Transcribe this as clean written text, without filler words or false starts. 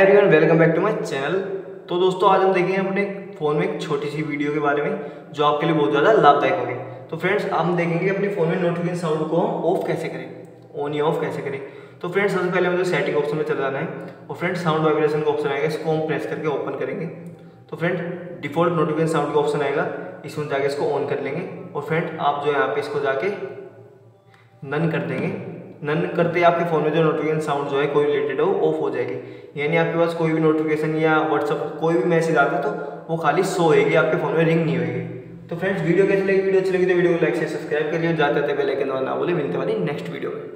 Everyone, welcome back to my channel. तो दोस्तों आज हम देखेंगे अपने फ़ोन में एक छोटी सी वीडियो के बारे में जो आपके लिए बहुत ज़्यादा लाभदायक होगी। तो फ्रेंड्स हम देखेंगे अपने फ़ोन में नोटिफिकेशन साउंड को हम ऑफ कैसे करें, ऑन या ऑफ कैसे करें। तो फ्रेंड्स सबसे पहले हमें सेटिंग ऑप्शन में चला जाना है और फ्रेंड्स साउंड वाइब्रेशन का ऑप्शन आएगा, इसको हम प्रेस करके ओपन करेंगे। तो फ्रेंड डिफॉल्ट नोटिफिकेशन साउंड का ऑप्शन आएगा, इसमें जाके इसको ऑन कर लेंगे और फ्रेंड आप जो है यहाँ पर इसको जाके नन कर देंगे। नन करते आपके फ़ोन में जो नोटिफिकेशन साउंड जो है कोई रिलेटेड हो ऑफ हो जाएगी, यानी आपके पास कोई भी नोटिफिकेशन या व्हाट्सअप कोई भी मैसेज आता है तो वो खाली शो होगी, आपके फ़ोन में रिंग नहीं होगी। तो फ्रेंड्स वीडियो कैसी लगी? वीडियो अच्छी लगी तो वीडियो को लाइक से सब्सक्राइब करिए, जाते पहले के ना भूले। मिलते वाली नेक्स्ट वीडियो में।